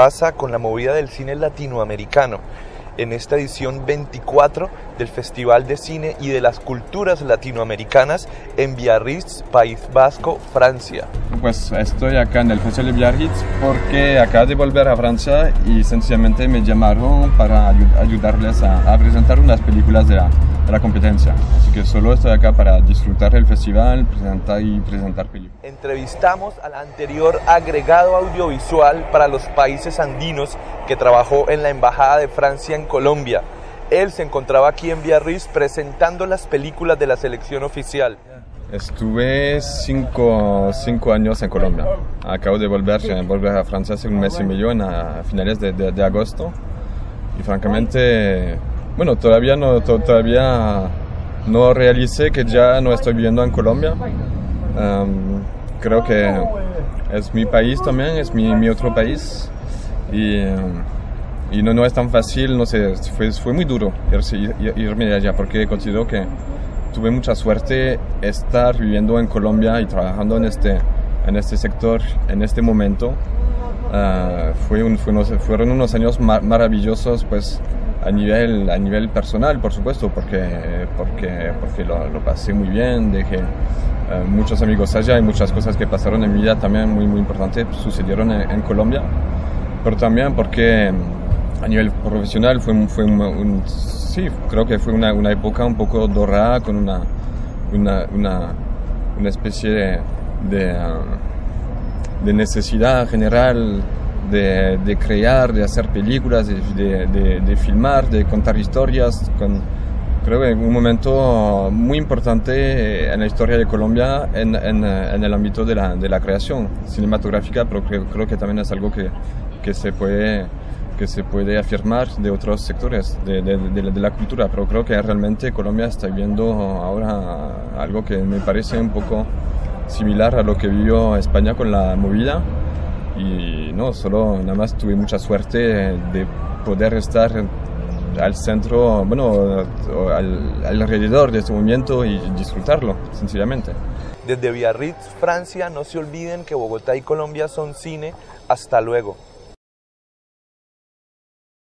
Pasa con la movida del cine latinoamericano en esta edición 24 del Festival de Cine y de las Culturas Latinoamericanas en Biarritz, País Vasco, Francia. Pues estoy acá en el Festival de Biarritz porque acabo de volver a Francia y sencillamente me llamaron para ayudarles a presentar unas películas de la competencia. Así que solo estoy acá para disfrutar del festival, presentar películas. Entrevistamos al anterior agregado audiovisual para los países andinos que trabajó en la Embajada de Francia en Colombia. Él se encontraba aquí en Biarritz presentando las películas de la selección oficial. Estuve cinco años en Colombia. Acabo de volver a Francia hace un mes y medio, a finales de agosto. Y francamente, bueno, todavía no realicé que ya no estoy viviendo en Colombia. Creo que es mi país también, es mi otro país. Y no es tan fácil, no sé, fue muy duro irme de allá, porque considero que tuve mucha suerte estar viviendo en Colombia y trabajando en este sector, en este momento. Fueron unos años maravillosos, pues, a nivel personal, por supuesto, porque lo pasé muy bien, dejé muchos amigos allá y muchas cosas que pasaron en mi vida también muy, muy importantes sucedieron en Colombia, pero también porque a nivel profesional creo que fue una época un poco dorada, con una especie de necesidad general de crear, de hacer películas, de filmar, de contar historias. Creo que un momento muy importante en la historia de Colombia en el ámbito de la creación cinematográfica, pero creo que también es algo que se puede afirmar de otros sectores de la cultura, pero creo que realmente Colombia está viviendo ahora algo que me parece un poco similar a lo que vivió España con la movida, y no, nada más tuve mucha suerte de poder estar al centro, bueno, alrededor de este movimiento y disfrutarlo, sinceramente. Desde Biarritz, Francia, no se olviden que Bogotá y Colombia son cine. Hasta luego.